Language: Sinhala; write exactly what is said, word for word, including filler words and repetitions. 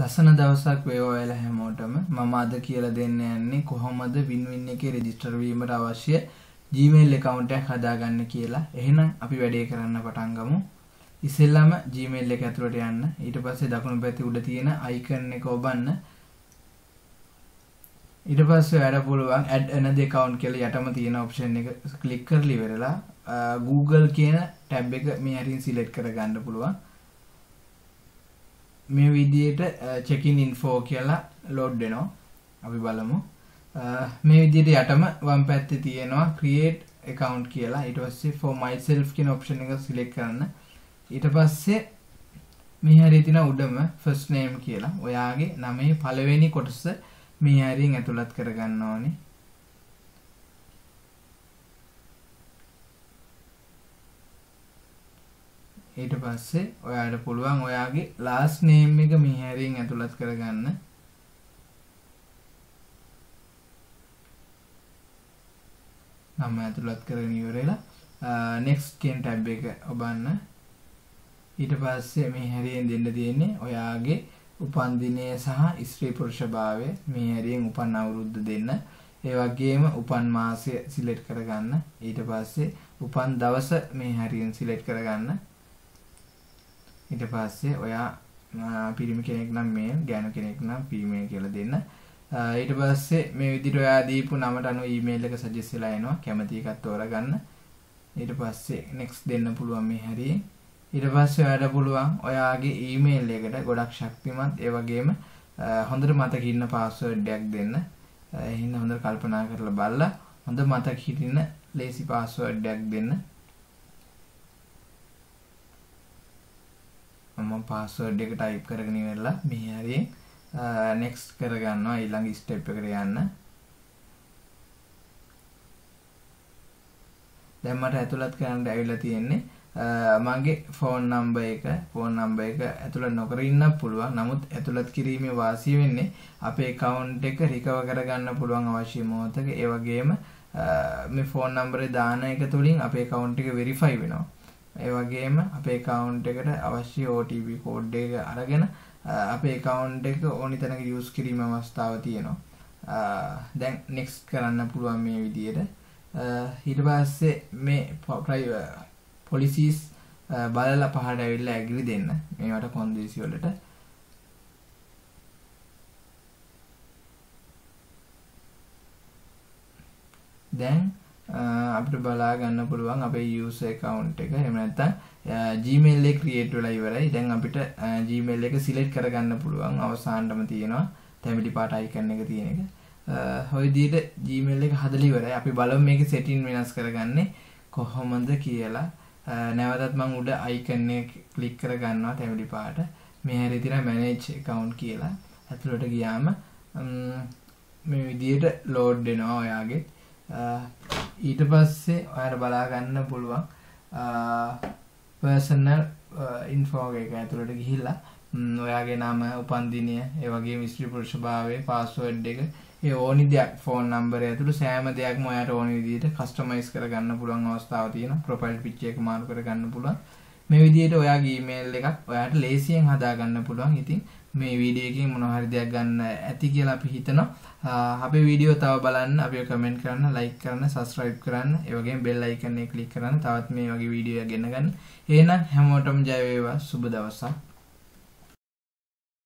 ලස්සන දවසක් වේවා කියලා හැමෝටම මම අද කියලා දෙන්න යන්නේ කොහොමද WinWin එකේ රෙජිස්ටර් වීමට අවශ්‍ය Gmail account එකක් හදාගන්න කියලා. එහෙනම් අපි වැඩේ කරන්න පටන් ගමු. ඉස්සෙල්ලාම Gmail එක ඇතුළට යන්න. ඊට පස්සේ දකුණු පැත්තේ උඩ තියෙන icon එක ඔබන්න. ඊට පස්සේ ඔයාලා පුළුවන් add another account කියලා යටම තියෙන option එක click කරලා ඉවරලා Google කියන tab එක මේ හරින් select කරගන්න පුළුවන්. මේ විදියට check in info කියලා load වෙනවා. අපි බලමු. මේ විදියට යටම වම් පැත්තේ තියෙනවා create account කියලා. ඊට පස්සේ for myself කියන option එක select කරන්න. ඊට පස්සේ මේ හැරේ තියෙන උඩම first name කියලා. ඔයාගේ නමේ පළවෙනි කොටස මේ හැරෙන් ඇතුළත් කරගන්න ඕනේ. ඊට පස්සේ ඔයාට පුළුවන් ඔයාගේ last name එක මේ හැරෙන් ඇතුළත් කරගන්න. නම ඇතුළත් කරගෙන ඉවරලා next කියන tab එක ඔබන්න. ඊට පස්සේ මේ හැරෙන් දෙන්න තියෙන්නේ ඔයාගේ උපන් දිනය සහ ස්ත්‍රී පුරුෂ භාවය මේ හැරෙන් උපන් අවුරුද්ද දෙන්න. ඒ වගේම උපන් මාසය select කරගන්න. ඊට පස්සේ උපන් දවස මේ හැරෙන් select කරගන්න. ඊට පස්සේ ඔයා පිරිමි කෙනෙක් නම් male ගෑනු කෙනෙක් නම් female කියලා දෙන්න. ඊට පස්සේ මේ විදිහට ඔයා දීපු නමට අනුව email එක suggest වෙලා එනවා. කැමති එකක් තෝරගන්න. ඊට පස්සේ next දෙන්න පුළුවන් මේ හැරේ. ඊට පස්සේ ඔයාට පුළුවන් ඔයාගේ email එකට ගොඩක් ශක්තිමත් ඒ වගේම හොඳට මතක ඉන්න password එකක් දෙන්න. එහෙනම් හොඳට කල්පනා කරලා බලලා හොඳ මතක හිටින lazy password එකක් දෙන්න. මම password එක type කරගෙන ඉවරලා මේ හැරෙන් next කරගන්නවා ඊළඟ step එකට යන්න. දැන් මට ඇතුළත් කරන්න ඇවිල්ලා තියෙන්නේ මගේ phone number එක. phone number එක ඇතුළත් නොකර ඉන්නත් පුළුවන්. නමුත් ඇතුළත් කිරීමේ වාසිය වෙන්නේ අපේ account එක recover කරගන්න පුළුවන් අවශ්‍ය මොහොතක. ඒ වගේම මේ phone number එක දාන එක තුලින් අපේ account එක verify වෙනවා. ඒ වගේම අපේ account එකට අවශ්‍ය O T P code එක අරගෙන අපේ account එක ඕනි තැනක use කිරීම අවස්ථාව තියෙනවා. දැන් next කරන්න පුළුවන් මේ විදියට. ඊට පස්සේ මේ policies බලලා පහට ඇවිල්ලා agree දෙන්න. මේවට කොන්දේසි වලට. දැන් අපිට බලා ගන්න පුළුවන් අපේ user account එක. එහෙම නැත්නම් Gmail එක create වෙලා ඉවරයි. දැන් අපිට Gmail එක select කරගන්න පුළුවන්. අවසානටම තියෙනවා තැඹිලි පාට icon එක තියෙන එක. ඔය විදිහට Gmail එක හදලා ඉවරයි. අපි බලමු මේකේ setting වෙනස් කරගන්නේ කොහොමද කියලා. නැවතත් මම උඩ icon එක click කරගන්නවා තැඹිලි පාට. මේ හැරේ තියෙන manage account කියලා. ඇතුළට ගියාම මේ විදිහට load වෙනවා ඔයාගේ. ඊට පස්සේ ඔයාලා බලා ගන්න පුළුවන් personal info එක ඇතුළට ගිහිල්ලා ඔයාගේ නම, උපන් දිනය, ඒ වගේම ස්ත්‍රී පුරුෂ භාවය, password එක, ඒ ඕනි දෙයක් phone number එක ඇතුළු සෑම දෙයක්ම ඔයාට ඕනි විදිහට customize කරගන්න පුළුවන් අවස්ථාවක් තියෙනවා. profile picture එක මාරු කරගන්න පුළුවන්. මේ විදිහට ඔයාගේ email එකක් ඔයාට ලේසියෙන් හදාගන්න පුළුවන්. ඉතින් මේ වීඩියෝ එකෙන් මොනවා හරි දෙයක් ගන්න ඇති කියලා අපි හිතනවා. අපේ වීඩියෝ තව බලන්න, අපිව කමෙන්ට් කරන්න, ලයික් කරන්න, subscribe කරන්න, ඒ වගේම bell icon එක click කරන්න. තවත් මේ වගේ වීඩියෝ එකක් ගෙනගන්න. එහෙනම් හැමෝටම ජය වේවා. සුබ දවසක්.